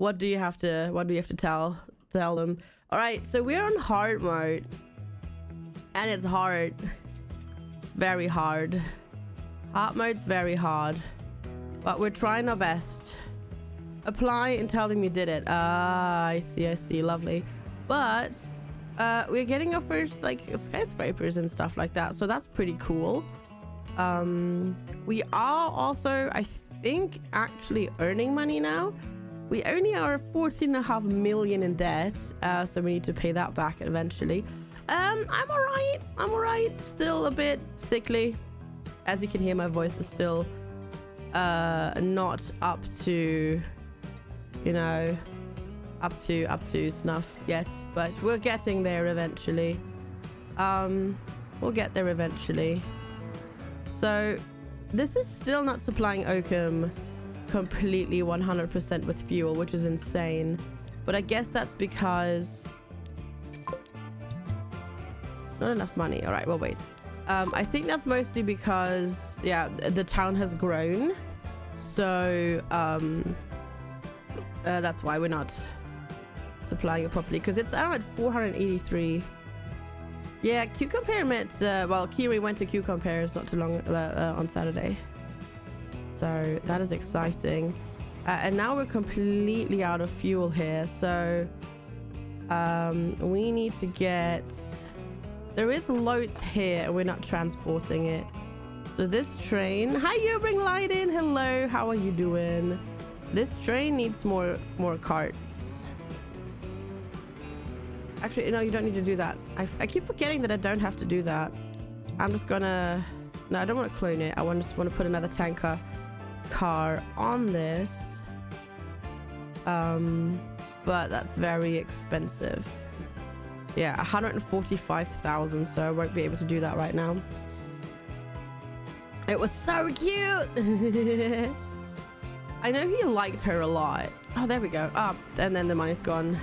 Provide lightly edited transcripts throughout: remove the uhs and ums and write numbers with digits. What do you have to tell them? All right, so we're on hard mode, and it's hard, very hard. Hard mode's very hard, but we're trying our best. Apply and tell them you did it. Ah, I see, lovely. But we're getting our first like skyscrapers and stuff like that, so that's pretty cool. We are also, I think, actually earning money now. We only are 14.5 million in debt, so we need to pay that back eventually. I'm all right, still a bit sickly, as you can hear. My voice is still not up to, you know, up to snuff yet, but we're getting there eventually. We'll get there eventually. So this is still not supplying Oakham completely 100% with fuel, which is insane, but I guess that's because not enough money. All right, well, wait, I think that's mostly because, yeah, the town has grown, so that's why we're not supplying it properly, because it's out at 483. Yeah, Q-Compare met, well, Kiri went to Q-Compares not too long on Saturday, so that is exciting. And now we're completely out of fuel here, so we need to get... There is loads here and we're not transporting it. So this train... Hi, you bring light in. Hello, how are you doing? This train needs more carts. Actually, no, you don't need to do that. I keep forgetting that I don't have to do that. I'm just gonna... No, I don't want to clone it. I just want to put another tanker car on this, but that's very expensive. Yeah, 145,000, so I won't be able to do that right now. It was so cute. I know he liked her a lot. Oh, there we go. Up, and then the money's gone.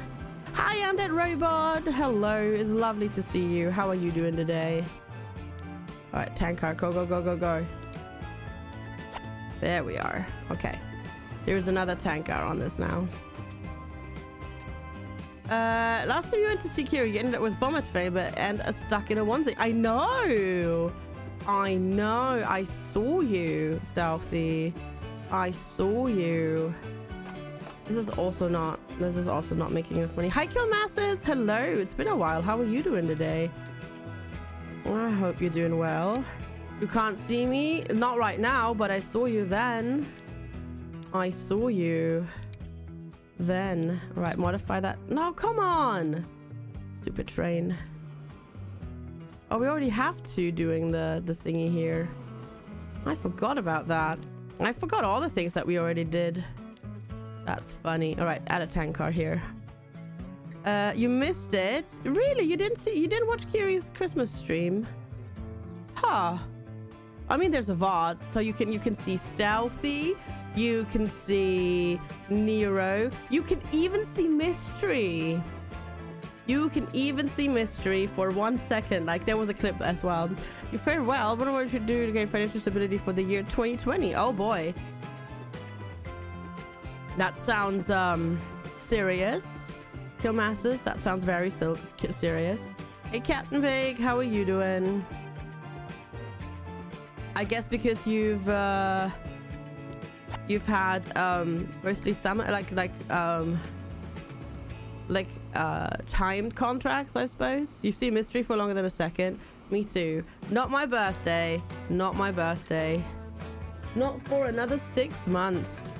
Hi, Undead Robot. Hello, it's lovely to see you. How are you doing today? All right, tank car, go, go, go, go, go. There we are. Okay, here's another tank car on this now. Last time you went to Secure, you ended up with vomit fever and are stuck in a onesie. I know. I saw you, Stealthy. I saw you. This is also not making enough money. Hi, Kill Masses. Hello. It's been a while. How are you doing today? I hope you're doing well. You can't see me, not right now, but I saw you then. I saw you then. All right, modify that. No, come on, stupid train. Oh, we already have two doing the thingy here. I forgot about that. I forgot all the things that we already did. That's funny. All right, add a tank car here. You missed it? Really? You didn't watch Kiri's Christmas stream? Huh. I mean, there's a VOD, so you can see Stealthy, you can see Nero, you can even see Mystery. You can even see Mystery for 1 second. Like, there was a clip as well. You fared well. What would you do to gain financial stability for the year 2020? Oh boy. That sounds serious. Kill Masters, that sounds very serious. Hey, Captain Vague, how are you doing? I guess because you've had mostly summer timed contracts, I suppose. You've seen Mystery for longer than a second. Me too. Not my birthday. Not for another 6 months.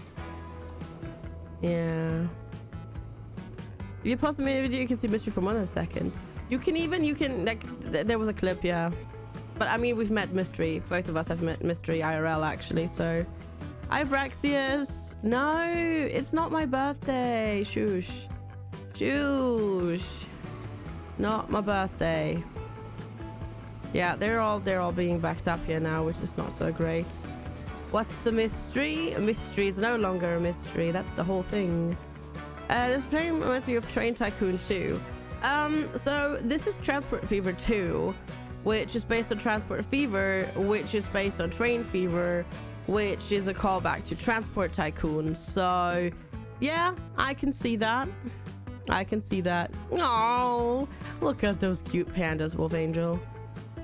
Yeah. If you pause the video, you can see Mystery for more than a second. There was a clip, yeah. But I mean, we've met Mystery. Both of us have met Mystery IRL, actually, so... Ibraxius! No! It's not my birthday! Shoosh. Shoosh! Not my birthday. Yeah, they're all being backed up here now, which is not so great. What's a mystery? A mystery is no longer a mystery. That's the whole thing. This train reminds me of Train Tycoon 2. So this is Transport Fever 2, which is based on Transport Fever, which is based on Train Fever, which is a callback to Transport Tycoon. So Yeah, I can see that. I can see that. Oh, look at those cute pandas, Wolf Angel.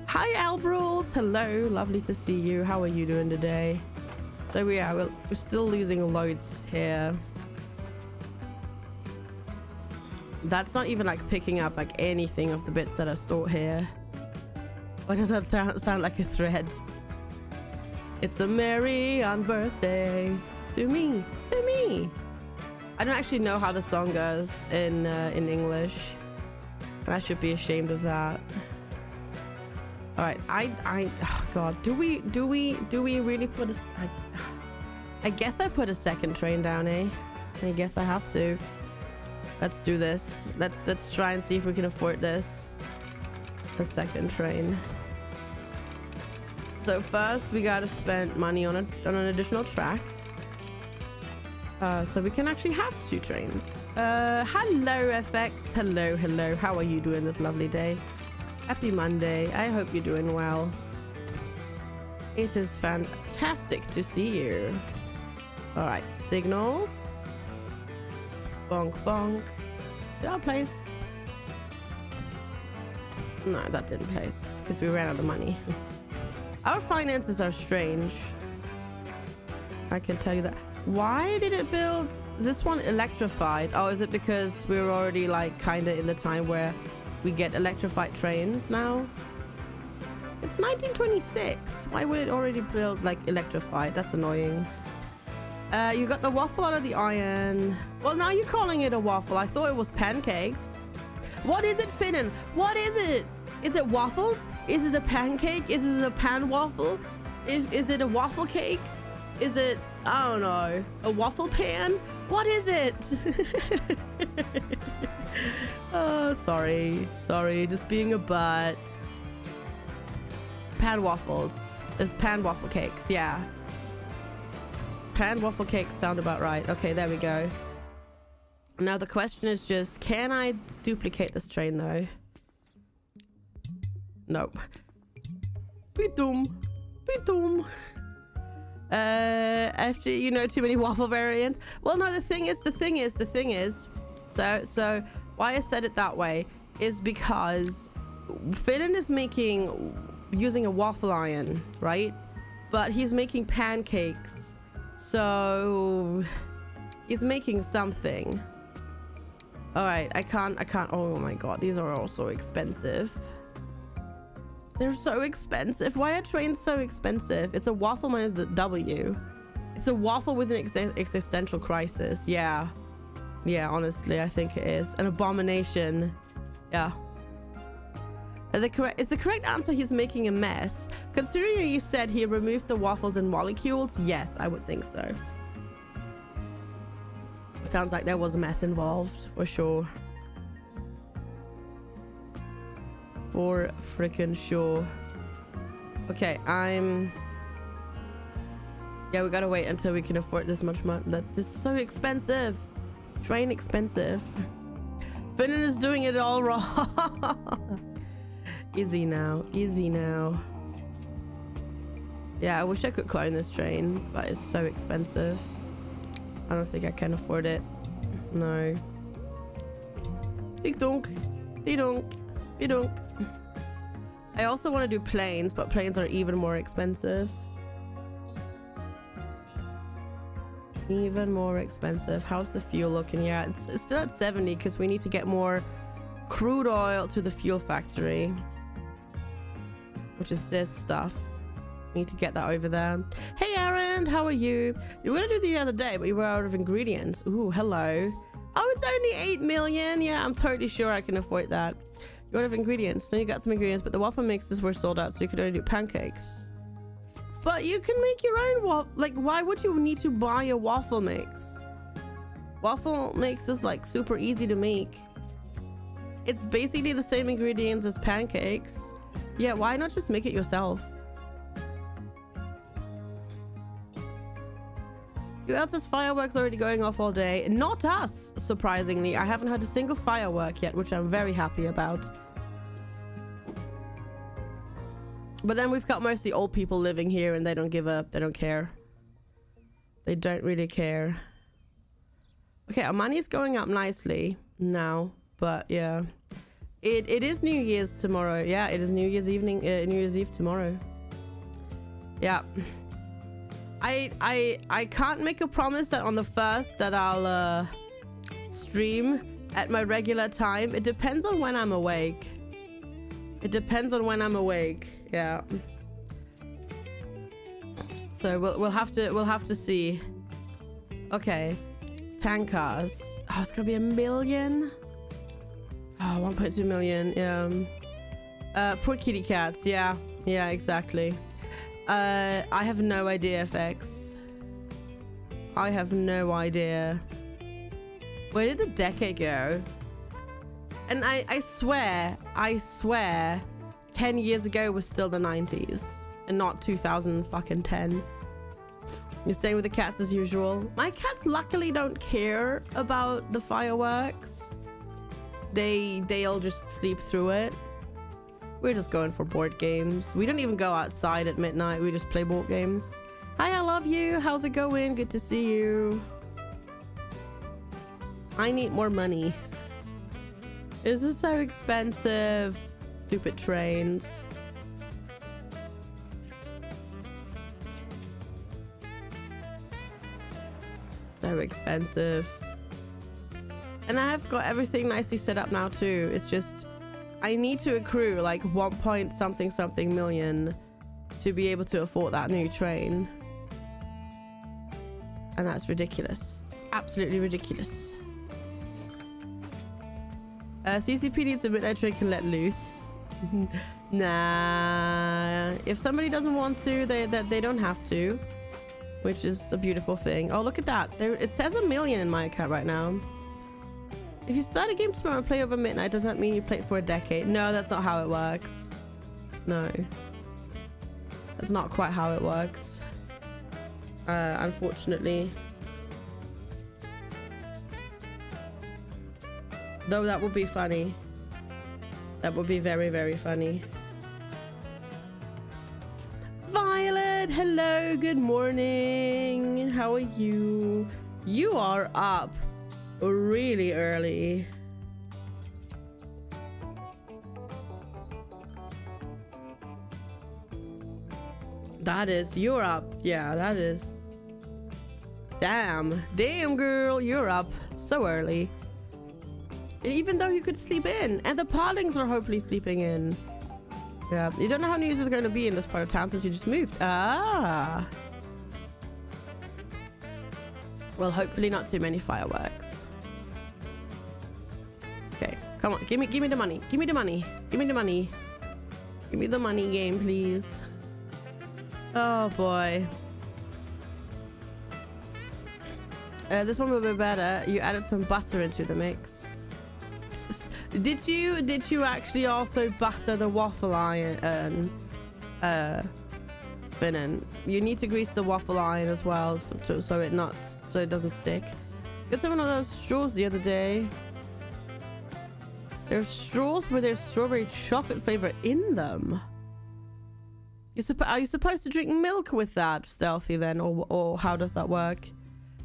Hi, Elbrils. Hello. Lovely to see you. How are you doing today? So we are. We're still losing loads here. That's not even like picking up like anything of the bits that are stored here. Why does that sound like a thread? It's a merry on birthday to me, to me. I don't actually know how the song goes in English, and I should be ashamed of that. All right, I oh god, do we really put a, I guess I put a second train down, eh? I guess I have to. Let's do this. Let's try and see if we can afford this. A second train. So first we gotta spend money on an additional track. So we can actually have two trains. Hello FX. Hello, hello. How are you doing this lovely day? Happy Monday. I hope you're doing well. It is fantastic to see you. All right, signals. Bonk, bonk. Did that place? No, that didn't place because we ran out of money. Our finances are strange. I can tell you that. Why did it build this one electrified? Oh, is it because we're already like kind of in the time where we get electrified trains now? It's 1926. Why would it already build like electrified? That's annoying. You got the waffle out of the iron. Well, now you're calling it a waffle. I thought it was pancakes. What is it, Finnin? What is it? Is it waffles? Is it a pancake? Is it a pan waffle? Is it a waffle cake? Is it, I don't know, a waffle pan? What is it? Oh, sorry. Sorry, just being a butt. Pan waffles. It's pan waffle cakes, yeah. Pan waffle cakes sound about right. Okay, there we go. Now the question is just, can I duplicate this train though? Nope. Pitum. Pitum. FG, you know too many waffle variants. Well, no, the thing is, so why I said it that way is because Finnin is using a waffle iron, right? But he's making pancakes. So he's making something. All right, I can't. Oh my god, these are all so expensive. They're so expensive. Why are trains so expensive? It's a waffle minus the W. It's a waffle with an existential crisis. Yeah, yeah, honestly, I think it is an abomination. Yeah. Is the correct answer he's making a mess? Considering you said he removed the waffles and molecules, yes, I would think so. Sounds like there was a mess involved, for sure. For freaking sure. Okay, yeah, we gotta wait until we can afford this much money. This is so expensive. Train expensive. Finnin is doing it all wrong. Easy now, easy now. Yeah, I wish I could clone this train, but it's so expensive. I don't think I can afford it. No. Ding-dong, ding-dong, ding-dong. I also want to do planes, but planes are even more expensive. Even more expensive. How's the fuel looking? Yeah, it's still at 70 because we need to get more crude oil to the fuel factory, which is this stuff. Need to get that over there. Hey Aaron, how are you? You were gonna do the other day, but you were out of ingredients. Ooh, hello. Oh, it's only 8 million. Yeah, I'm totally sure I can afford that. You out of ingredients. No, you got some ingredients, but the waffle mixes were sold out, so you could only do pancakes. But you can make your own waffle. Like, why would you need to buy a waffle mix? Waffle mix is like super easy to make. It's basically the same ingredients as pancakes. Yeah, why not just make it yourself? Who else's fireworks already going off all day? Not us, surprisingly. I haven't had a single firework yet, which I'm very happy about. But then we've got mostly old people living here and they don't give up. They don't care. They don't really care. Okay, our money's going up nicely now, but yeah, it is New Year's tomorrow. Yeah, it is New Year's evening, New Year's Eve tomorrow. Yeah, I can't make a promise that on the 1st that I'll stream at my regular time. It depends on when I'm awake. It depends on when I'm awake. Yeah. So we'll have to see. Okay. Tankers. Oh, it's gonna be 1 million. Oh, 1.2 million. Yeah. Poor kitty cats. Yeah. Yeah, exactly. I have no idea, FX. I have no idea. Where did the decade go? And I swear, 10 years ago was still the 90s. And not 2010. You're staying with the cats as usual. My cats luckily don't care about the fireworks. They'll just sleep through it. We're just going for board games. We don't even go outside at midnight. We just play board games. Hi, I love you. How's it going? Good to see you. I need more money. This is so expensive. Stupid trains. So expensive. And I have got everything nicely set up now too. It's just I need to accrue like 1.something million to be able to afford that new train, and that's ridiculous. It's absolutely ridiculous. CCP needs a midnight train can let loose. Nah, if somebody doesn't want to, they don't have to, which is a beautiful thing. Oh, look at that. It says 1 million in my account right now. If you start a game tomorrow and play over midnight, does that mean you played for a decade? No, that's not how it works. No, that's not quite how it works, unfortunately. Though that would be funny. That would be very, very funny. Violet, hello, good morning. How are you? You are up really early. That is, you're up. Yeah, that is. Damn girl, you're up so early. Even though you could sleep in, and the Parlings are hopefully sleeping in. Yeah, you don't know how New Year's is going to be in this part of town since you just moved. Ah. Well, hopefully not too many fireworks. Okay, come on, give me the money, give me the money, give me the money, give me the money game, please. Oh boy. This one will be better. You added some butter into the mix. Did you actually also butter the waffle iron, Finnin? You need to grease the waffle iron as well, so it doesn't stick. Got some of those straws the other day. There's straws where there's strawberry chocolate flavor in them. Are you supposed to drink milk with that, Stealthy? Then, or how does that work?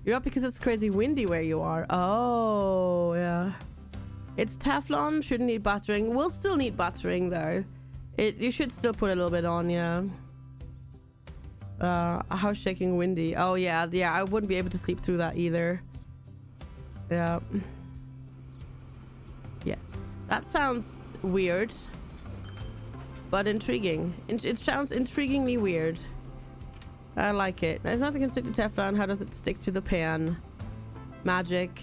You're up because it's crazy windy where you are. Oh yeah. It's Teflon, shouldn't need buttering. We'll still need buttering though. You should still put a little bit on, yeah. How shaking windy. Oh yeah, yeah, I wouldn't be able to sleep through that either. Yeah. Yes. That sounds weird. But intriguing. It sounds intriguingly weird. I like it. There's nothing can stick to Teflon. How does it stick to the pan? Magic.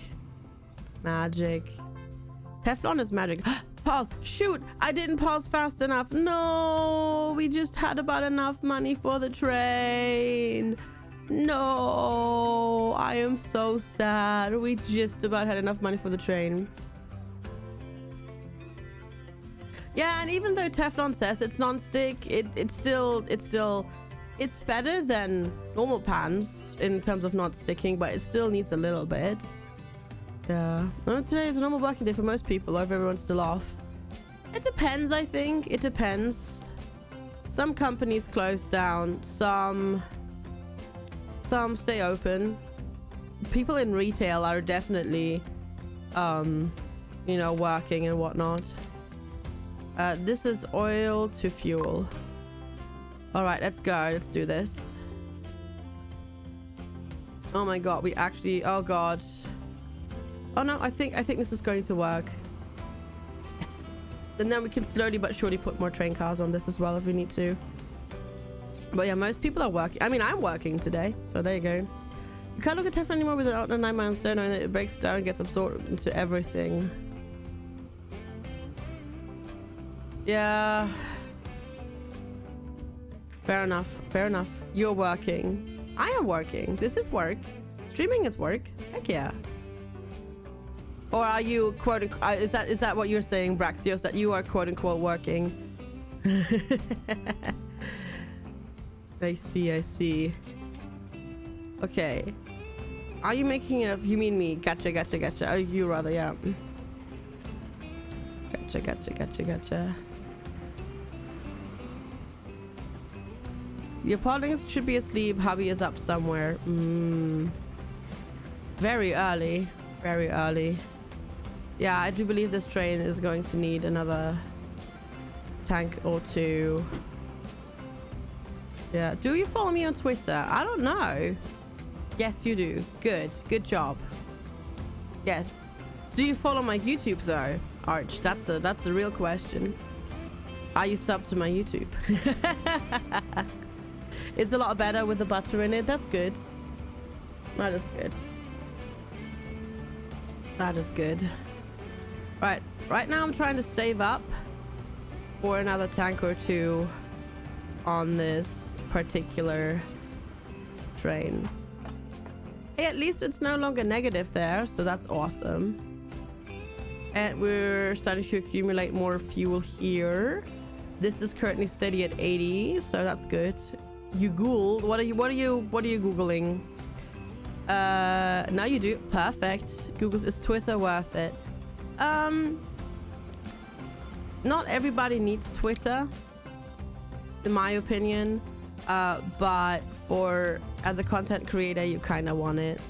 Magic. Teflon is magic. Pause. Shoot, I didn't pause fast enough. No, we just had about enough money for the train. No, I am so sad. We just about had enough money for the train. Yeah, and even though Teflon says it's non-stick, it's better than normal pans in terms of not sticking, but it still needs a little bit. Yeah. Well, today is a normal working day for most people. I hope everyone's still off. It depends, I think. It depends. Some companies close down. Some stay open. people in retail are definitely, you know, working and whatnot. This is oil to fuel. All right, let's go. Let's do this. Oh my god, we actually... oh god. Oh no, I think this is going to work. Yes. And then we can slowly but surely put more train cars on this as well if we need to. But yeah, most people are working. I mean, I'm working today, so there you go. You can't look at Teflon anymore without a 9 mile stone, and it breaks down and gets absorbed into everything. Yeah. Fair enough, fair enough. You're working. I am working. This is work. Streaming is work. Heck yeah. Or are you quote unquote, is that what you're saying, Braxios, that you are quote unquote working? I see, I see. Okay. Are you making enough? You mean me? Gotcha, gotcha, gotcha. Oh, you rather, yeah. Gotcha, gotcha, gotcha, gotcha. Your podlings should be asleep. Hubby is up somewhere. Very early. Very early. Yeah, I do believe this train is going to need another tank or two. Yeah. Do you follow me on Twitter? I don't know. Yes, you do. Good. Good job. Yes. Do you follow my YouTube though, Arch? That's the real question. Are you sub to my YouTube? It's a lot better with the butter in it. That's good. That is good. That is good. Right. Right now I'm trying to save up for another tank or two on this particular train. Hey, at least it's no longer negative there, so that's awesome. And we're starting to accumulate more fuel here. This is currently steady at 80, so that's good. You Googled. What are you Googling? Now you do. Perfect. Google's is Twitter worth it? Not everybody needs Twitter, in my opinion. But for as a content creator, you kind of want it.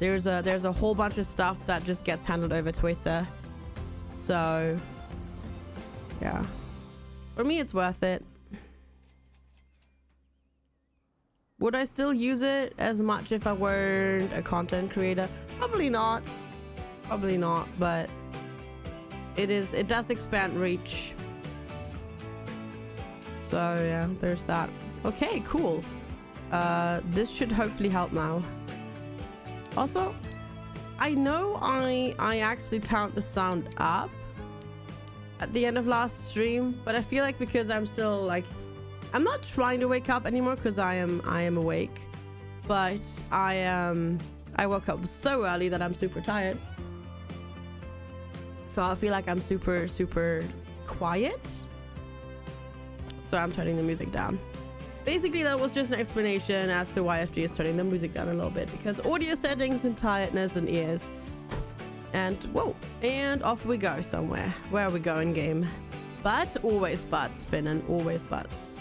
There's a whole bunch of stuff that just gets handled over Twitter. So yeah, for me, it's worth it. Would I still use it as much if I weren't a content creator? Probably not. Probably not, but it does expand reach. So yeah, there's that. Okay, cool. This should hopefully help now. Also, I know I actually turned the sound up at the end of last stream, but I feel like because I'm still like, I'm not trying to wake up anymore because I am awake, but I woke up so early that I'm super tired. So I feel like I'm super quiet. So I'm turning the music down. Basically, that was just an explanation as to why FG is turning the music down a little bit, because audio settings and tiredness and ears. And whoa, and off we go somewhere. Where are we going, game? But always buts, Finnin, always buts.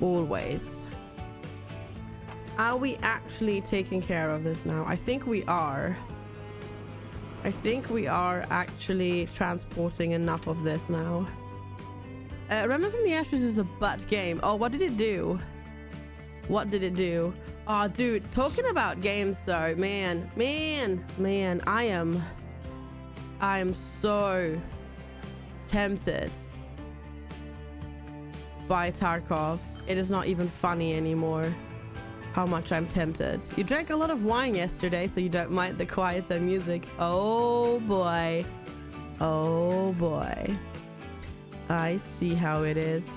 Always. Are we actually taking care of this now? I think we are. I think we are actually transporting enough of this now. Remnant from the Ashes is a butt game. Oh, what did it do? What did it do? Oh, dude, talking about games though, man, I am so tempted by Tarkov. It is not even funny anymore how much I'm tempted. You drank a lot of wine yesterday, so you don't mind the quiet and music. Oh boy. Oh boy. I see how it is.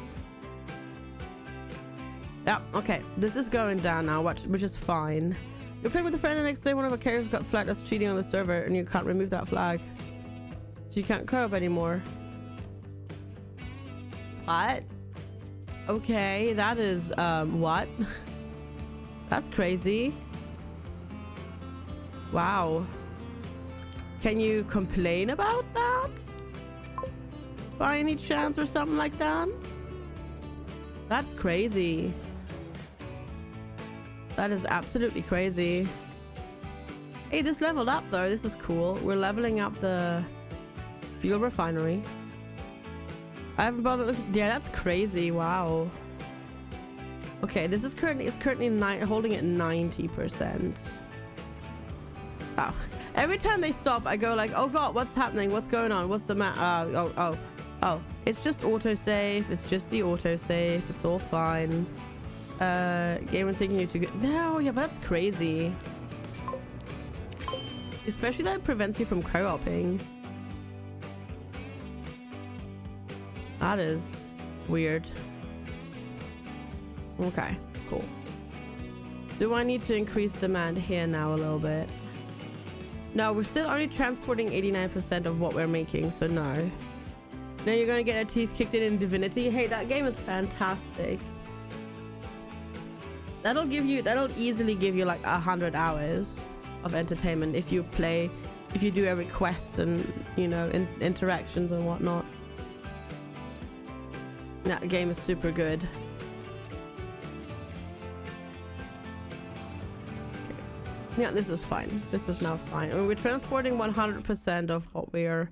Yeah, okay. This is going down now, which is fine. We're playing with a friend the next day. One of our characters got flagged as cheating on the server, and you can't remove that flag. So you can't cope anymore. What? Okay, that is what? That's crazy. Wow. Can you complain about that by any chance or something like that? That's crazy. That is absolutely crazy. Hey, this leveled up though. This is cool. We're leveling up the fuel refinery. I haven't bothered looking. Yeah, that's crazy. Wow. Okay, this is currently, it's currently holding at 90%. Wow. Every time they stop, I go like, oh god, what's happening? What's going on? What's the map? Oh. It's just autosave. It's just the autosave. It's all fine. Game and thinking you're too good. No, yeah, but that's crazy. Especially that it prevents you from co-oping. That is weird. Okay, cool. Do I need to increase demand here now a little bit? No, we're still only transporting 89% of what we're making, so no. Now you're gonna get our teeth kicked in Divinity. Hey, that game is fantastic. That'll give you, that'll easily give you like 100 hours of entertainment if you play, if you do every quest and, you know, interactions and whatnot. That game is super good. Okay. Yeah, this is fine. This is now fine. I mean, we're transporting 100% of what we're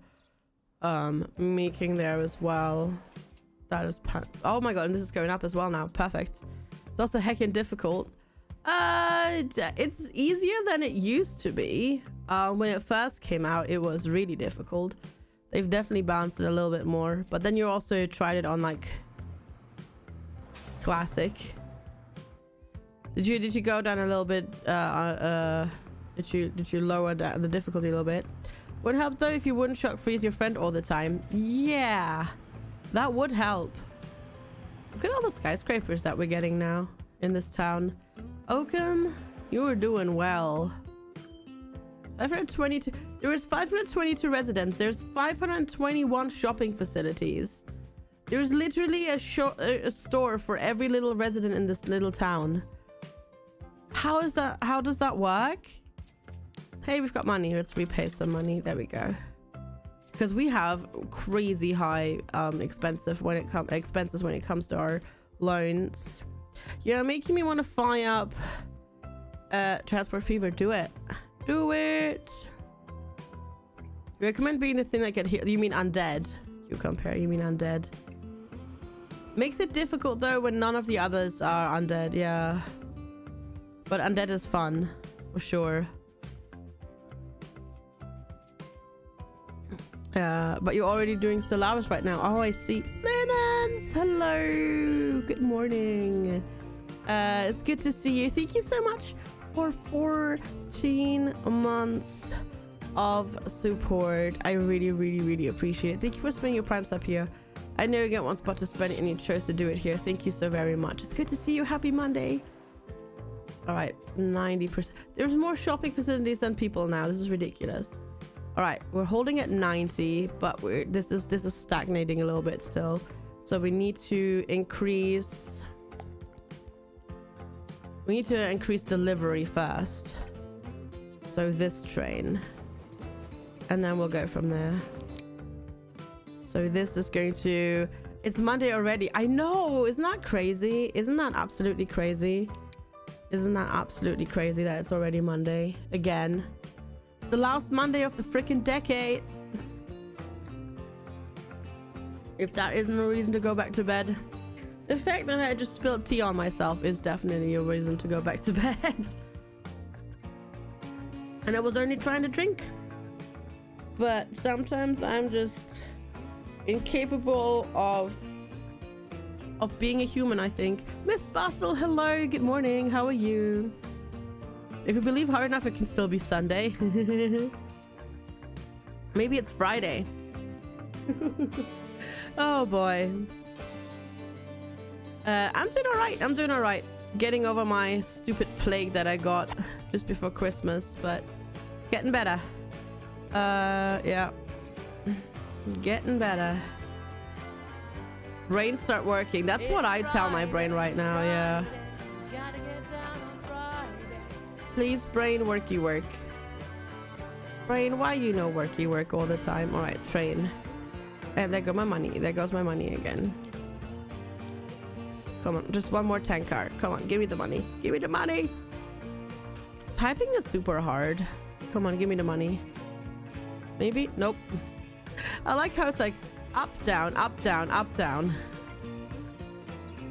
making there as well. That is, oh my god, and this is going up as well now. Perfect. It's also heckin' difficult. It's easier than it used to be. When it first came out, it was really difficult. They've definitely balanced it a little bit more. But then you also tried it on like classic. Did you go down a little bit? Did you lower down the difficulty a little bit? Would help though if you wouldn't shock freeze your friend all the time. Yeah, that would help. Look at all the skyscrapers that we're getting now in this town. Oakham, you were doing well. 522. There is 522 residents. There's 521 shopping facilities. There is literally a store for every little resident in this little town. How is that? How does that work? Hey, we've got money. Let's repay some money. There we go. Because we have crazy high expenses when it comes to our loans. You're making me want to fire up Transport Fever. Do it. Do it. Recommend being the thing that get hit. You mean undead? Q-Compare. You mean undead? Makes it difficult though when none of the others are undead. Yeah, but undead is fun for sure. But you're already doing Solaris right now. Oh, I see. Menons! Hello! Good morning. It's good to see you. Thank you so much for 14 months of support. I really, really, really appreciate it. Thank you for spending your primes up here. I know you get one spot to spend it and you chose to do it here. Thank you so very much. It's good to see you. Happy Monday. Alright, 90%. There's more shopping facilities than people now. This is ridiculous. All right, we're holding at 90, but we're this is stagnating a little bit still, so we need to increase delivery first, so this train, and then we'll go from there. So this is going to, it's Monday already. I know, isn't that crazy? Isn't that absolutely crazy? Isn't that absolutely crazy that it's already Monday again? The last Monday of the freaking decade. If that isn't a reason to go back to bed. The fact that I just spilled tea on myself is definitely a reason to go back to bed. And I was only trying to drink. But sometimes I'm just incapable of being a human, I think. Miss Bustle, hello, good morning, how are you? If you believe hard enough, it can still be Sunday. Maybe it's Friday. Oh boy. I'm doing all right. I'm doing all right. Getting over my stupid plague that I got just before Christmas, but getting better. Yeah. Getting better. Brains start working. That's what I tell my brain right now. Yeah. Please, brain, worky work. Brain, why you know worky work all the time? All right, train. And there goes my money. There goes my money again. Come on, just one more tank car. Come on, give me the money. Give me the money. typing is super hard. Come on, give me the money. Maybe? Nope. I like how it's like up, down, up, down, up, down.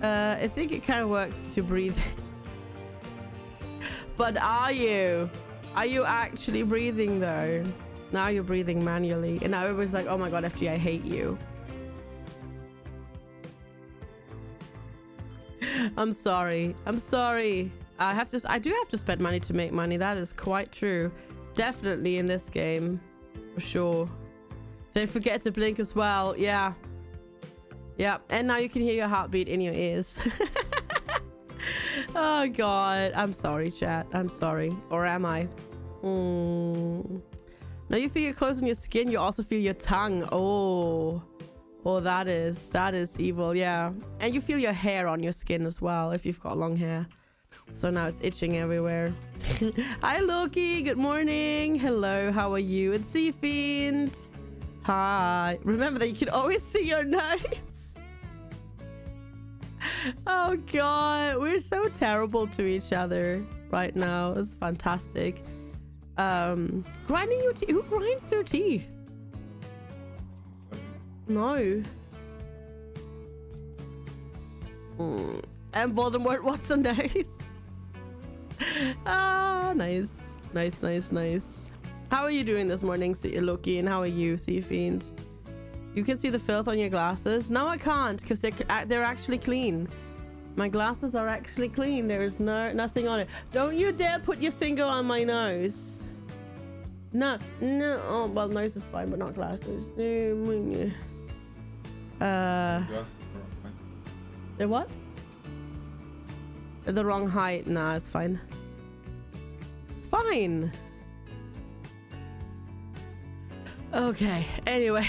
I think it kind of works because you breathe. But are you? Are you actually breathing though? Now you're breathing manually. And now everybody's like, oh my god, FG, I hate you. I'm sorry. I'm sorry. I do have to spend money to make money. That is quite true. Definitely in this game. For sure. Don't forget to blink as well. Yeah. Yeah. And now you can hear your heartbeat in your ears. Oh god. I'm sorry, chat. I'm sorry. Or am I? Now you feel your clothes on your skin, you also feel your tongue. Oh. Oh, that is evil, yeah. And you feel your hair on your skin as well, if you've got long hair. So now it's itching everywhere. Hi, Loki. Good morning. Hello, how are you? It's Sea Fiends. Hi. Remember that you can always see your notes. Oh, God. We're so terrible to each other right now. It's fantastic. Grinding your teeth. Who grinds their teeth? No. And Voldemort Watson days. Ah, nice. Nice, nice, nice. How are you doing this morning, Loki? And how are you, Sea Fiend? You can see the filth on your glasses. No, I can't, because they're actually clean. My glasses are actually clean. There is nothing on it. Don't you dare put your finger on my nose. No, no. Oh, well, nose is fine, but not glasses. They're what? They're the wrong height. Nah, it's fine. Fine. Okay. Anyway,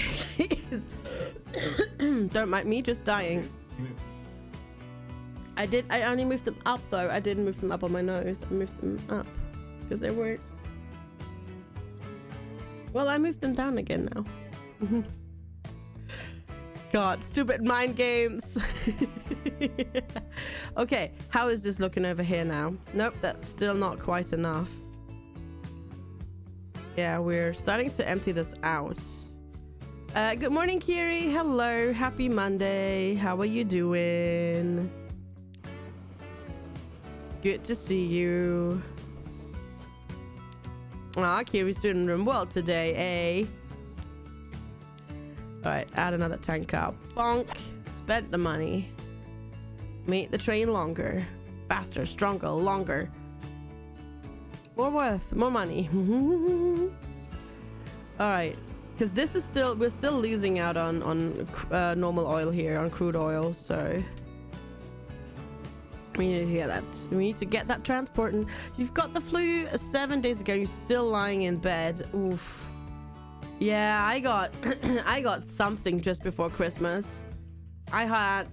don't mind me just dying. I only moved them up though. I didn't move them up on my nose. I moved them up because they weren't. Well, I moved them down again now. God, stupid mind games. Okay, how is this looking over here now? Nope, that's still not quite enough. Yeah, we're starting to empty this out. Good morning, Kiri. Hello, happy Monday. How are you doing? Good to see you. Ah, Kiri's doing room well today, eh? Alright, add another tank up. Bonk. Spent the money. Make the train longer. Faster, stronger, longer. More worth. More money. Alright. Because this is still... We're still losing out on normal oil here. On crude oil, so... We need to get that. We need to get that transport. And you've got the flu 7 days ago. You're still lying in bed. Oof. Yeah, I got I got something just before Christmas. I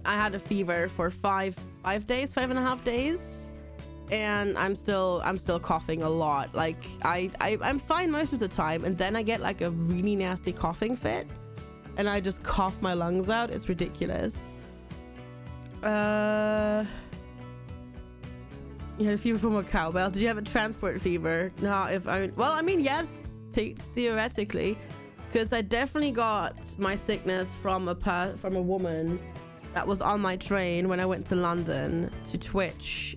had a fever for five and a half days, and I'm still coughing a lot. Like I'm fine most of the time, and then I get like a really nasty coughing fit, and I just cough my lungs out. It's ridiculous. You had a fever from a cowbell. Did you have a transport fever? No, if I... Well, I mean, yes, theoretically. Because I definitely got my sickness from a woman that was on my train when I went to London to Twitch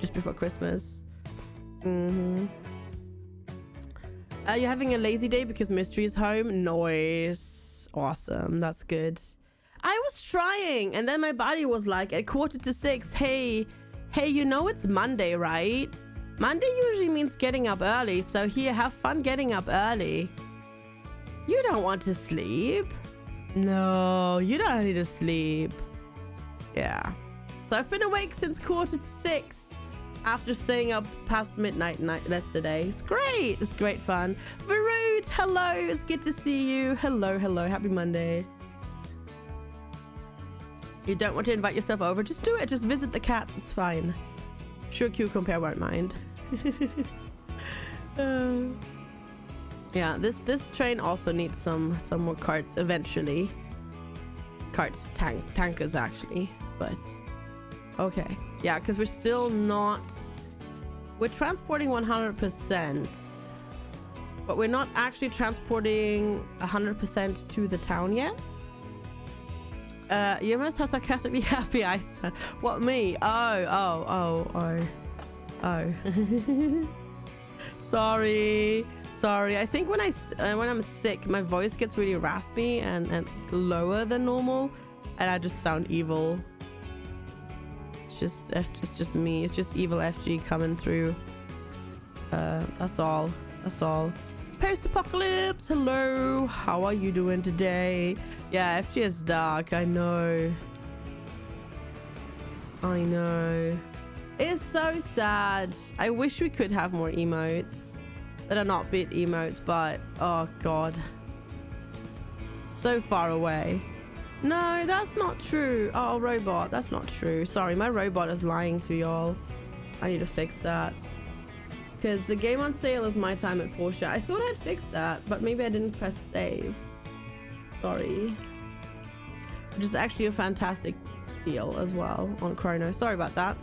just before Christmas. Mm-hmm. Are you having a lazy day because Mystery is home? Nice. Awesome. That's good. I was trying. And then my body was like, at 5:45, hey... Hey, you know it's Monday, right? Monday usually means getting up early, so here, have fun getting up early. You don't want to sleep. No, you don't need to sleep. Yeah. So I've been awake since 5:45 after staying up past midnight yesterday. It's great. It's great fun. Varut, hello. It's good to see you. Hello, hello. Happy Monday. You don't want to invite yourself over, just do it. Just visit the cats, it's fine. Sure, Q-Compare won't mind. Yeah, this train also needs some more carts eventually. Carts, tankers actually, but... Okay. Yeah, because we're still not... We're transporting 100%, but we're not actually transporting 100% to the town yet. You must have sarcastically happy eyes. What, me? Oh. Sorry. I think when I'm sick, my voice gets really raspy and lower than normal, and I just sound evil. It's just me. It's just evil FG coming through. That's all. Post-apocalypse. Hello. How are you doing today? Yeah, FG is dark. I know. It's so sad. I wish we could have more emotes that are not bit emotes, but oh god, so far away. No, that's not true. Oh, robot, that's not true. Sorry, my robot is lying to y'all. I need to fix that. Because the game on sale is my time at Porsche. I thought I'd fix that, but maybe I didn't press save. Sorry. Which is actually a fantastic deal as well on Chrono. Sorry about that.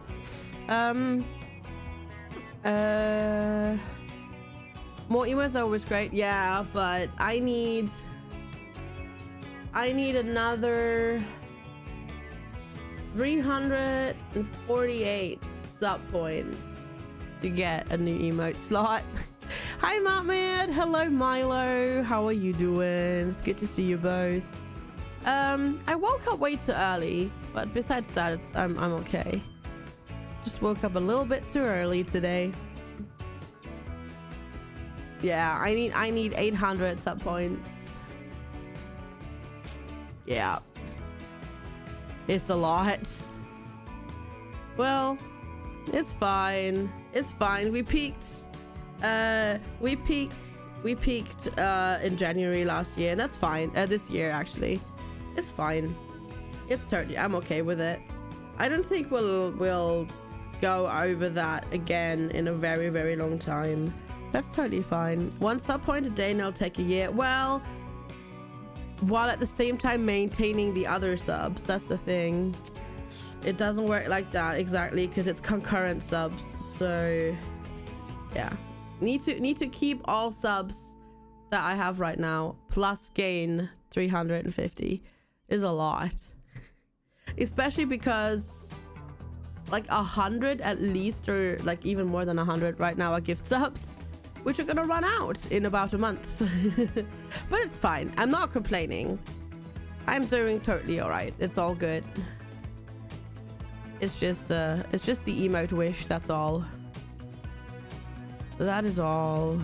More emotes are always great. Yeah, but I need another 348 sub points to get a new emote slot. Hi, Martman. Hello, Milo. How are you doing? It's good to see you both. I woke up way too early, but besides that, I'm okay. Just woke up a little bit too early today. Yeah, I need 800 sub points. Yeah, it's a lot. Well, it's fine. We peaked in January last year, and that's fine. This year, actually, it's fine. It's 30. I'm okay with it. I don't think we'll go over that again in a very, very long time. That's totally fine. One sub point a day, and I'll take a year. Well, while at the same time maintaining the other subs. That's the thing. It doesn't work like that exactly, because it's concurrent subs. So yeah, need to keep all subs that I have right now, plus gain 350 is a lot. Especially because like 100 at least, or like even more than 100 right now, are gift subs, which are gonna run out in about a month. But it's fine. I'm not complaining. I'm doing totally all right. It's all good. It's just the emote wish. That's all. That is all.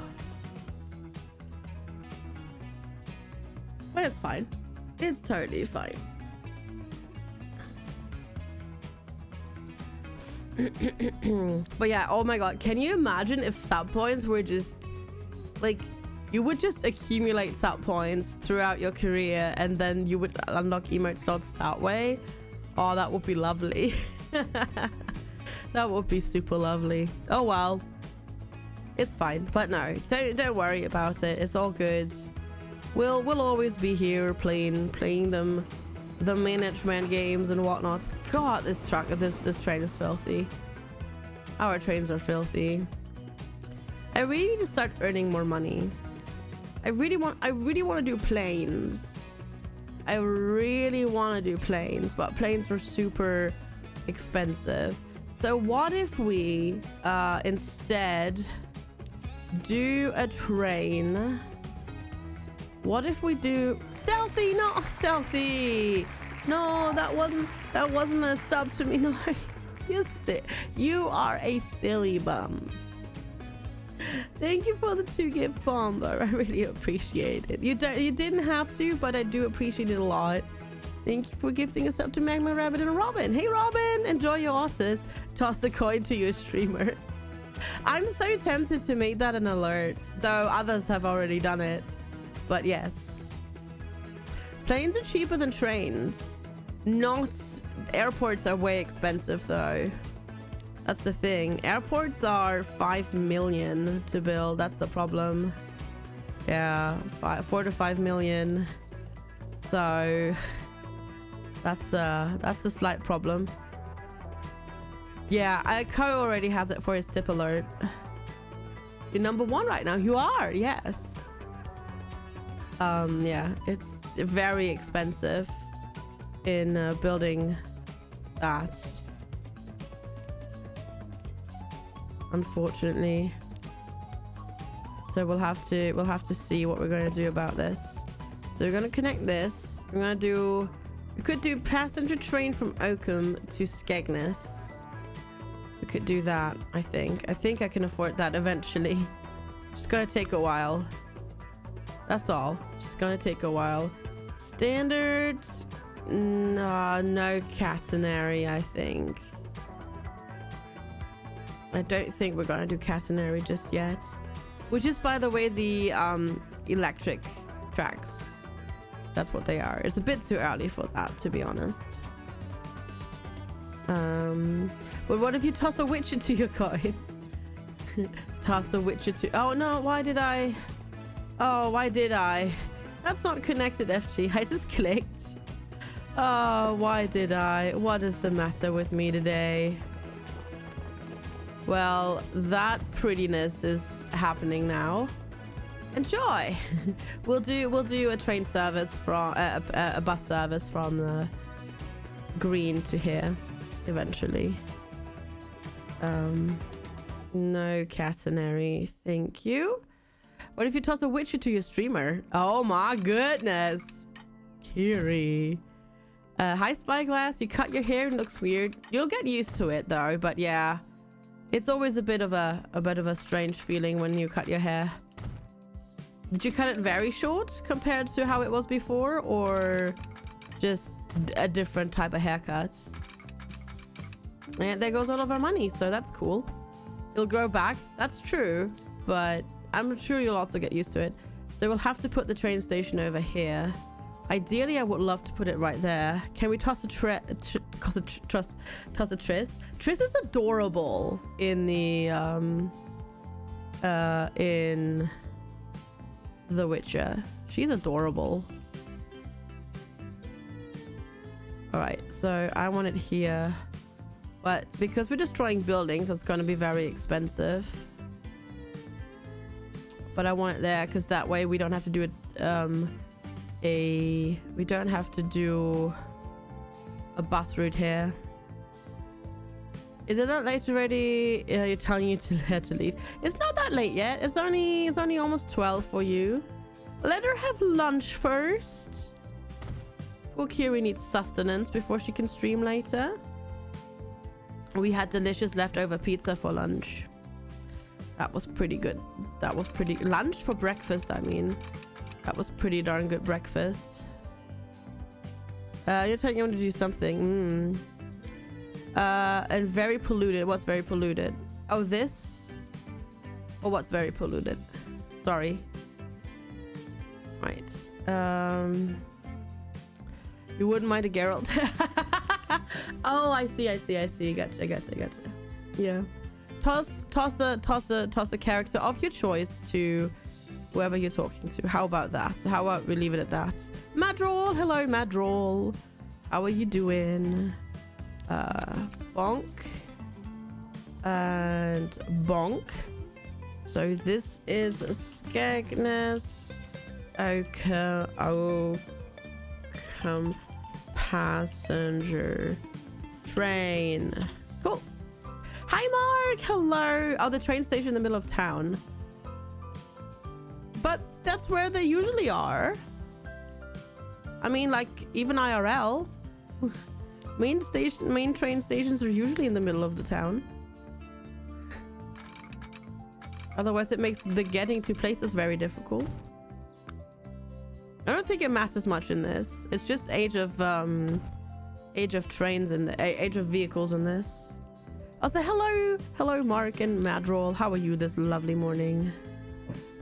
But it's fine. It's totally fine. But yeah, oh my god, can you imagine if sub points were just like, you would just accumulate sub points throughout your career and then you would unlock emote slots that way? Oh, that would be lovely. That would be super lovely. Oh well, it's fine. But no, don't worry about it. It's all good. We'll always be here playing them, the management games and whatnot. God, this train is filthy. Our trains are filthy. I really need to start earning more money. I really want to do planes. I really want to do planes, but planes were super expensive. So what if we instead do a train? What if we do Stealthy? Not Stealthy. No, that wasn't a sub to me. No, you are a silly bum. Thank you for the 2 gift bomb, though. I really appreciate it. You didn't have to, but I do appreciate it a lot. Thank you for gifting a sub to Magma Rabbit and Robin. Hey, Robin, enjoy your otters. Toss a coin to your streamer. I'm so tempted to make that an alert, though others have already done it. But yes, planes are cheaper than trains. Not airports are way expensive though. That's the thing. Airports are 5 million to build. That's the problem. Yeah, 4 to 5 million. So that's a slight problem. Yeah, Ko already has it for his tip alert. You're number one right now. You are, yes. Yeah, it's very expensive in building that. Unfortunately. So we'll have to see what we're going to do about this. So we're going to connect this. We're going to do, we could do passenger train from Oakham to Skegness. We could do that, I think. I think I can afford that eventually. Just going to take a while. That's all. Just going to take a while. Standard, no catenary, I think. I don't think we're going to do catenary just yet. Which is, by the way, the electric tracks. That's what they are. It's a bit too early for that, to be honest. But what if you toss a witcher to your coin? Toss a witcher to... Oh, no, why did I... Oh, why did I? That's not connected, FG. I just clicked. Oh, why did I? What is the matter with me today? Well, that prettiness is happening now. Enjoy. we'll do a train service from a bus service from the green to here eventually. No catenary, thank you. What if you toss a witcher to your streamer? Oh my goodness, Kiri. Hi Spyglass, you cut your hair and it looks weird. You'll get used to it though, but yeah. It's always a bit of a strange feeling when you cut your hair. Did you cut it very short compared to how it was before, or just a different type of haircut? And there goes all of our money, so that's cool. It'll grow back, that's true, but I'm sure you'll also get used to it. So we'll have to put the train station over here. Ideally, I would love to put it right there. Can we toss a Triss? Triss is adorable in the in The Witcher. She's adorable. All right, so I want it here, but because we're destroying buildings, it's going to be very expensive. But I want it there because that way we don't have to do it. We don't have to do a bus route here. Is it that late already? You're telling you to her to leave. It's not that late yet. It's only almost 12 for you. Let her have lunch first. Poor Kiri needs sustenance before she can stream later. We had delicious leftover pizza for lunch. That was pretty good. That was pretty lunch for breakfast, I mean. That was pretty darn good breakfast. You're telling him to do something. And very polluted. What's very polluted? Oh, this? Or what's very polluted? Sorry. Right. You wouldn't mind a Geralt. Oh, I see. Gotcha. Yeah. Toss a character of your choice to whoever you're talking to. How about that? How about we leave it at that? Madroll! Hello, Madroll. How are you doing? Bonk. And bonk. So this is Skegness. Okay. Oh, come passenger train. Cool. Hi, Mark. Hello. Oh, the train station in the middle of town. But that's where they usually are. I mean, like, even IRL. main train stations are usually in the middle of the town. Otherwise, it makes the getting to places very difficult. I don't think it matters much in this. It's just age of trains and age of vehicles in this. Also, hello, Mark and Madroll. How are you this lovely morning?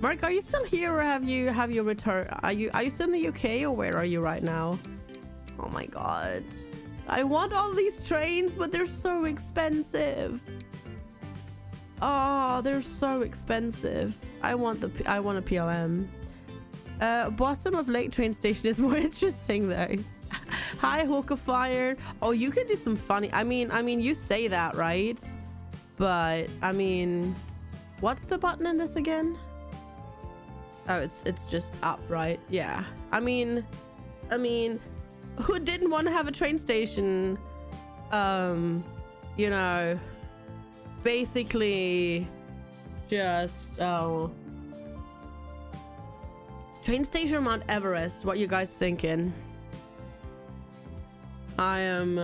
Mark, are you still here, or have you returned? Are you still in the UK, or where are you right now? Oh my god, I want all these trains, but they're so expensive. Oh, they're so expensive. I want a PLM. Bottom of Lake train station is more interesting though. Hi, Hawk of Fire. Oh, you can do some funny. I mean, you say that, right? But I mean, what's the button in this again? Oh, it's just up, right? Yeah. I mean, who didn't want to have a train station? You know, basically just train station Mount Everest. What you guys thinking? I am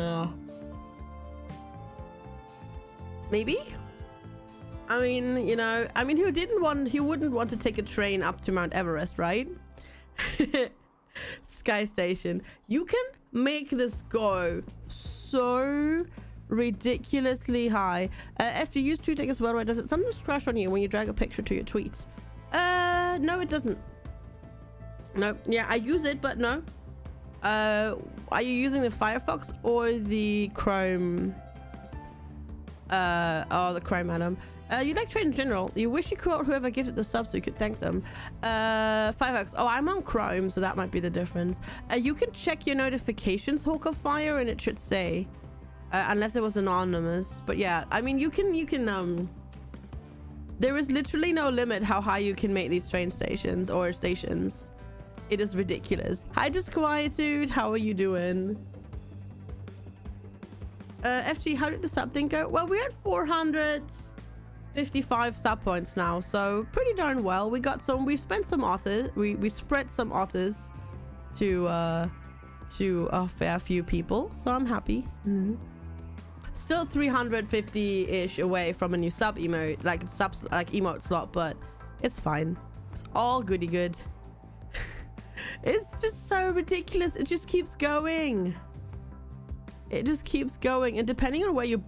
maybe. I mean, you know, I mean, who wouldn't want to take a train up to Mount Everest, right? Sky Station. You can make this go so ridiculously high. If you use TweetDeck as well, right? Does it sometimes crash on you when you drag a picture to your tweets? No, it doesn't. No, yeah, I use it, but no. Are you using the Firefox or the Chrome? Oh, the Chrome, Adam. You like Train in general. You wish you could whoever gifted the sub so you could thank them. Firefox. Oh, I'm on Chrome, so that might be the difference. You can check your notifications, Hawk of Fire, and it should say. Unless it was anonymous. But yeah, I mean, you can there is literally no limit how high you can make these train stations or stations. It is ridiculous. Hi, Disquietude. How are you doing? FG, how did the sub thing go? Well, we're at 455 sub points now, so pretty darn well. We got some. We spent some otters. We spread some otters to a fair few people, so I'm happy. Mm-hmm. Still 350-ish away from a new sub emote, like emote slot, but it's fine. It's all goody good. It's just so ridiculous. It just keeps going. It just keeps going, and depending on where you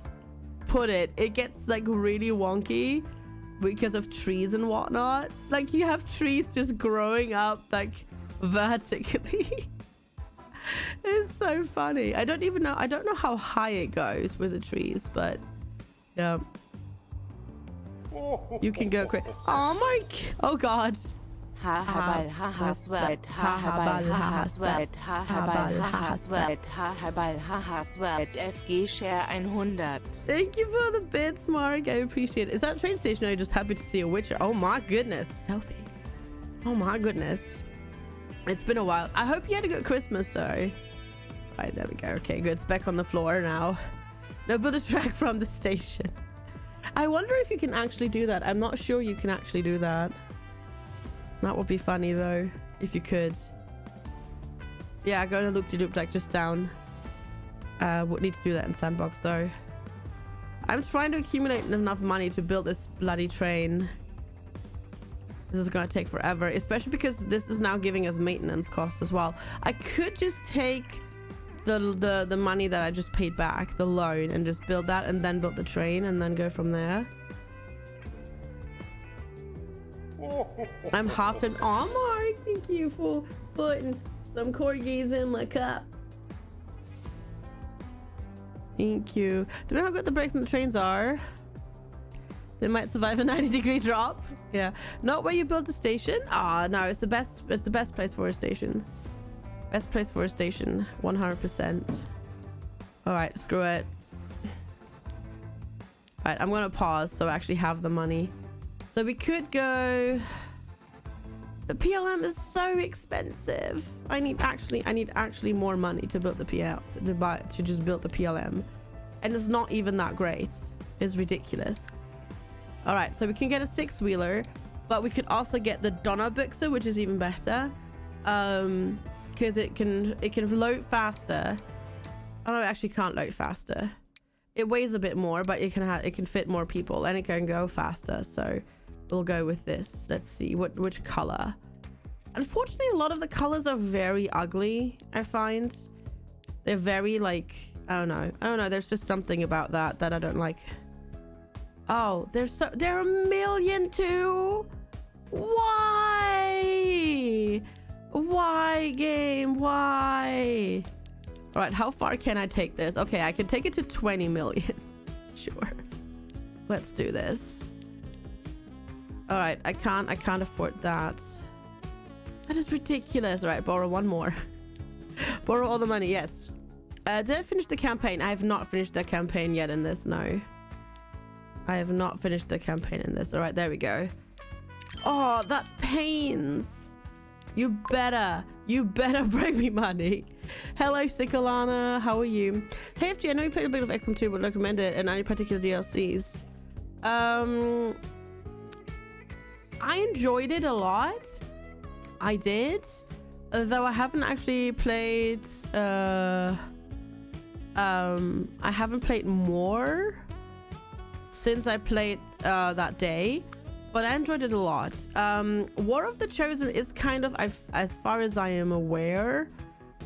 put it, it gets like really wonky because of trees and whatnot. Like you have trees just growing up like vertically. It's so funny. I don't know how high it goes with the trees, but yeah, you can go quick. Oh Mike, oh god. FG share 100. Thank you for the bits, Mark. I appreciate it. Is that a train station? Or are you just happy to see a witcher? Oh my goodness, Stealthy. Oh my goodness, it's been a while. I hope you had a good Christmas though. Right, there we go. Okay, good. It's back on the floor now. No, but the track from the station. I wonder if you can actually do that. I'm not sure you can actually do that. That would be funny though, if you could. Yeah, go to loop-de-loop, like just down. Would need to do that in Sandbox though. I'm trying to accumulate enough money to build this bloody train. This is gonna take forever, especially because this is now giving us maintenance costs as well. I could just take the money that I just paid back, the loan, and just build that and then build the train and then go from there. I'm half an oh, Mark, thank you for putting some corgis in my cup. Thank you. Do you know how good the brakes on the trains are? They might survive a 90-degree drop. Yeah, not where you build the station. Ah, oh, no, it's the best place for a station. Best place for a station, 100%. All right, screw it. All right, I'm gonna pause so I actually have the money. So we could go. The PLM is so expensive. I need actually more money to build the PLM, and it's not even that great. It's ridiculous. All right, so we can get a 6-wheeler, but we could also get the Donnerbüchse, which is even better, because it can load faster. Oh no, it actually can't load faster. It weighs a bit more, but it can fit more people, and it can go faster. So. We'll go with this. Let's see which color. Unfortunately, a lot of the colors are very ugly. I find they're very like, I don't know, there's just something about that I don't like. Oh, there are 1,000,002. Why game, why? All right, how far can I take this? Okay, I can take it to 20 million. Sure, let's do this. All right, I can't afford that. That is ridiculous. All right, borrow one more. Borrow all the money, yes. Did I finish the campaign? I have not finished the campaign yet in this. No, I have not finished the campaign in this. All right, there we go. Oh, that pains. You better bring me money. Hello, Sikalana. How are you? Hey, FG, I know you played a bit of XCOM 2, but recommend it and any particular DLCs? I enjoyed it a lot. I did. Though I haven't actually played... I haven't played more since I played that day. But I enjoyed it a lot. War of the Chosen is kind of, as far as I am aware,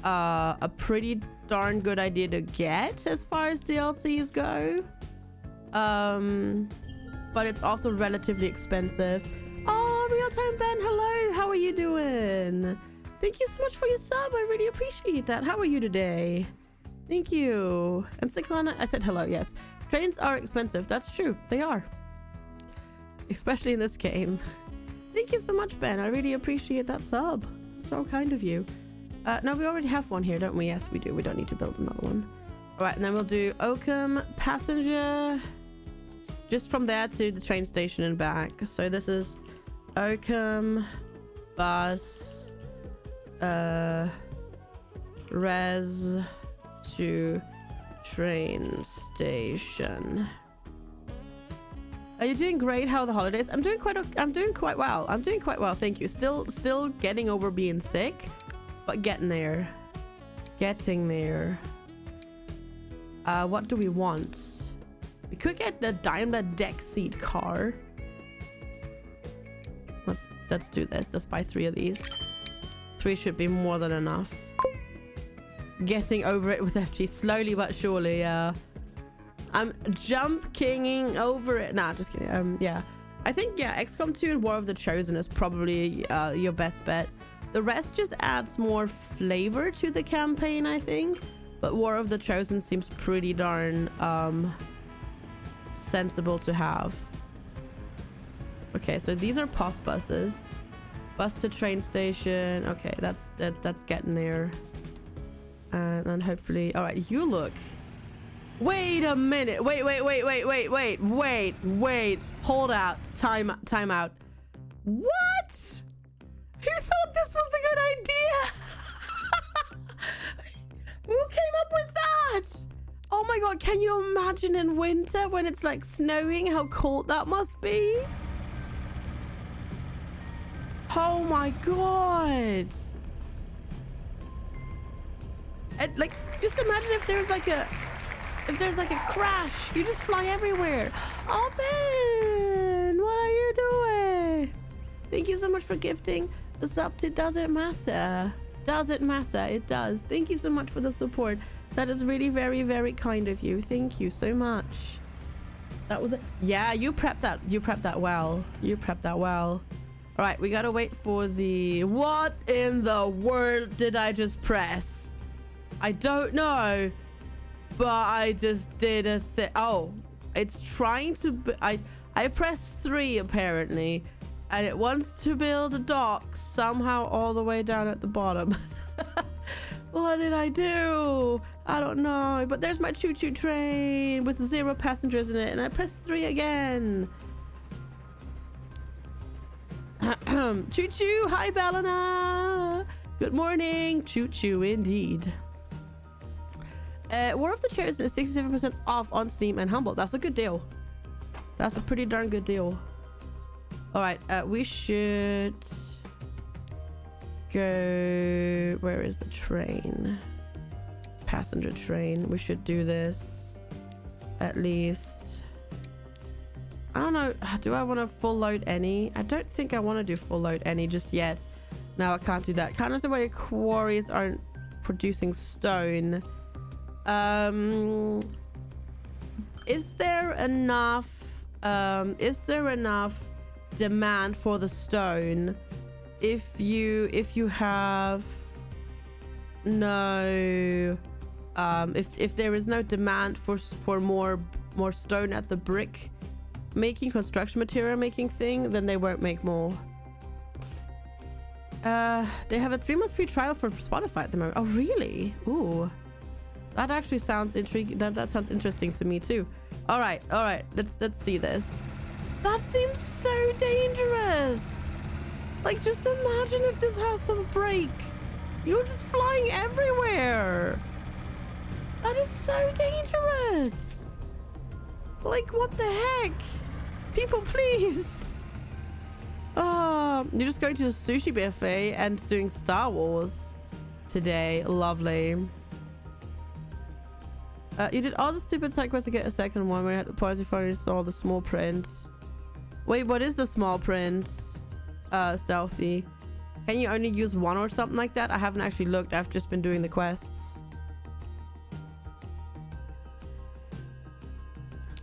a pretty darn good idea to get as far as DLCs go. But it's also relatively expensive. Oh, Real Time Ben, hello! How are you doing? Thank you so much for your sub. I really appreciate that. How are you today? Thank you. And Siklana, I said hello, yes. Trains are expensive. That's true. They are. Especially in this game. Thank you so much, Ben. I really appreciate that sub. So kind of you. No, we already have one here, don't we? Yes, we do. We don't need to build another one. All right, and then we'll do Oakham Passenger. Just from there to the train station and back. So this is Oakham bus res to train station. Are you doing great? How are the holidays? I'm doing quite okay. I'm doing quite well. I'm doing quite well. Thank you. Still getting over being sick, but getting there. Getting there. What do we want? We could get the Daimler deck seat car. Let's do this. Let's buy 3 of these. 3 should be more than enough. Getting over it with FG slowly but surely. I'm jump-kinging over it. Nah, just kidding. Yeah. I think, yeah, XCOM 2 and War of the Chosen is probably your best bet. The rest just adds more flavor to the campaign, I think. But War of the Chosen seems pretty darn sensible to have. Okay, so these are post buses. Bus to train station. Okay, that's getting there. And then hopefully... All right, you look... Wait a minute. Wait. Hold out. Time out. What? Who thought this was a good idea? Who came up with that? Oh my god, can you imagine in winter when it's like snowing how cold that must be? Oh my god. And like, just imagine if there's like a... If there's like a crash, you just fly everywhere. Oh, Ben, what are you doing? Thank you so much for gifting the sub to Does It Matter? Does it matter? It does. Thank you so much for the support. That is really very, very kind of you. Thank you so much. That was it. Yeah, you prepped that. You prepped that well. You prepped that well. All right, we got to wait for the... What in the world did I just press? I don't know. But I just did a thing. Oh, it's trying to... I pressed 3, apparently. And it wants to build a dock somehow all the way down at the bottom. What did I do? I don't know. But there's my choo-choo train with 0 passengers in it. And I pressed 3 again. Choo-choo. Hi, Bellina. Good morning. Choo-choo indeed. War of the Chosen is 67% off on Steam and Humble. That's a good deal. That's a pretty darn good deal. Alright, we should go... Where is the train? Passenger train. We should do this. At least... I don't know. Do I want to full load any? I don't think I want to do full load any just yet. No, I can't do that. Can't understand why your quarries aren't producing stone. Is there enough demand for the stone if you have no if there is no demand for more stone at the brick making construction material making thing, then they won't make more. They have a 3-month free trial for Spotify at the moment. Oh really? Ooh. That actually sounds intriguing. That sounds interesting to me too. All right. Let's see this. That seems so dangerous. Like, just imagine if this has some break. You're just flying everywhere. That is so dangerous. Like, what the heck? People, please. You're just going to a sushi buffet and doing Star Wars today. Lovely. You did all the stupid side quests to get a second one where you had the party for install the small print. Wait, what is the small print? Stealthy. Can you only use one or something like that? I haven't actually looked. I've just been doing the quests.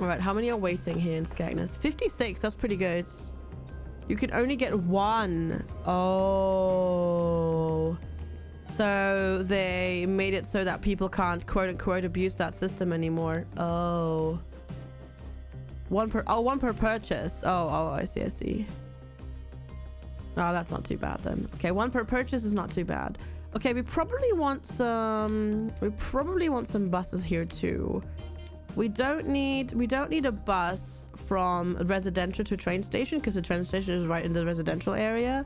All right, how many are waiting here in Skegness? 56. That's pretty good. You can only get one. Oh. So they made it so that people can't quote-unquote abuse that system anymore. Oh. One per purchase. Oh, I see. Oh, that's not too bad then. Okay, one per purchase is not too bad. Okay, we probably want some buses here too. We don't need a bus from residential to train station because the train station is right in the residential area.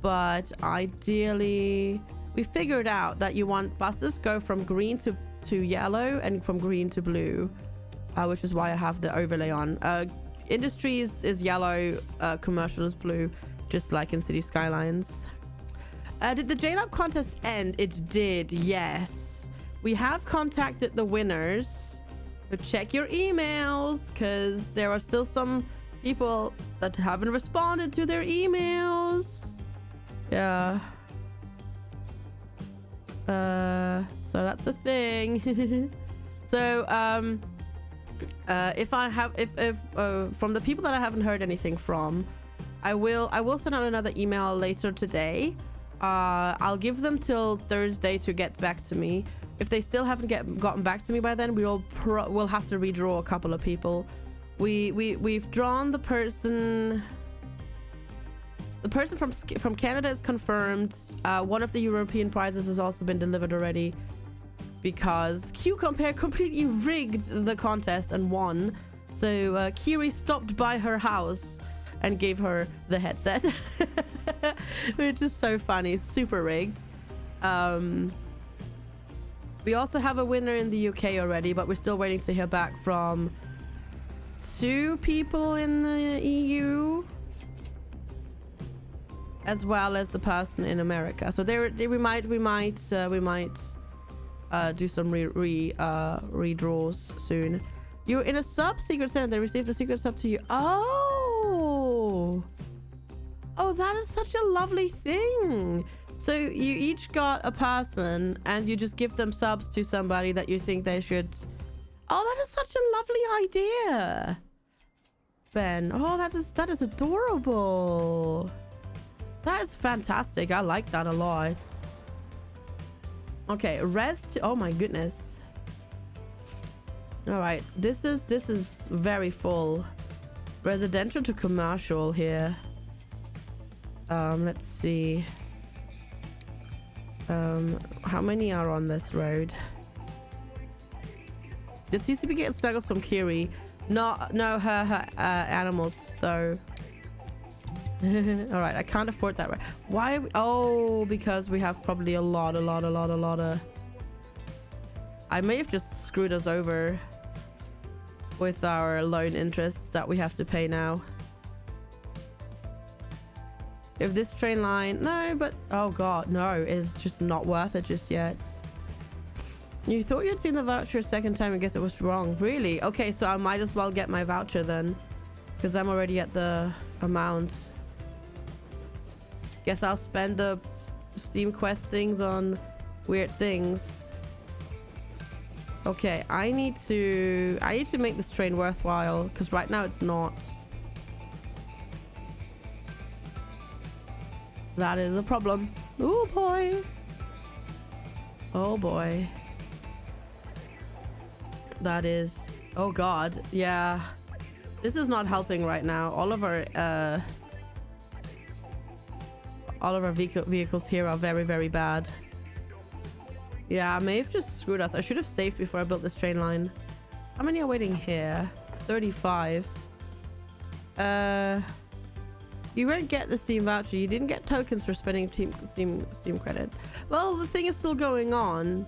But ideally, we figured out that you want buses go from green to yellow and from green to blue, which is why I have the overlay on. Industries is yellow, commercial is blue, just like in City Skylines. Did the JLab contest end? It did, yes. We have contacted the winners, so check your emails because there are still some people that haven't responded to their emails. Yeah. So that's a thing. So if from the people that I haven't heard anything from, I will send out another email later today. I'll give them till Thursday to get back to me. If they still haven't gotten back to me by then, we'll have to redraw a couple of people. We've drawn the person from Canada is confirmed. One of the European prizes has also been delivered already because Q-Compare completely rigged the contest and won. So Kiri stopped by her house and gave her the headset, which is so funny, super rigged. We also have a winner in the UK already, but we're still waiting to hear back from two people in the EU, as well as the person in America. So we might do some redraws soon. You're in a sub secret center. They received a secret sub to you. Oh, that is such a lovely thing. So you each got a person and you just give them subs to somebody that you think they should. Oh, that is such a lovely idea, Ben. Oh, that is adorable. That is fantastic. I like that a lot. Okay, rest. Oh my goodness. All right, this is very full. Residential to commercial here. Let's see. How many are on this road? Did CCP get snuggles from Kiri? No, her animals though. All right, I can't afford that. Right? Why? Oh, because we have probably a lot of. I may have just screwed us over with our loan interests that we have to pay now. If this train line, no, but oh god, no, it's just not worth it just yet. You thought you'd seen the voucher a second time. I guess it was wrong. Really? Okay, so I might as well get my voucher then, because I'm already at the amount. Guess I'll spend the Steam quest things on weird things. Okay, I need to make this train worthwhile because right now it's not. That is a problem. Oh boy. Oh boy. That is, oh god, yeah. This is not helping right now. All of our vehicles here are very, very bad. Yeah, Maeve just screwed us. I should have saved before I built this train line. How many are waiting here? 35. You won't get the Steam voucher. You didn't get tokens for spending Steam credit. Well, the thing is still going on.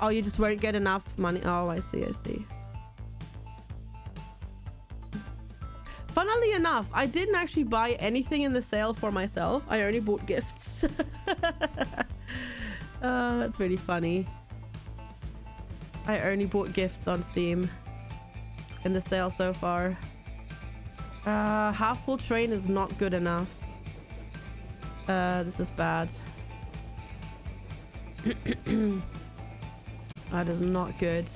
Oh, you just won't get enough money. Oh, I see, I see. Funnily enough, I didn't actually buy anything in the sale for myself. I only bought gifts. Oh, that's really funny. I only bought gifts on Steam in the sale so far. Half full train is not good enough. This is bad. That is not good.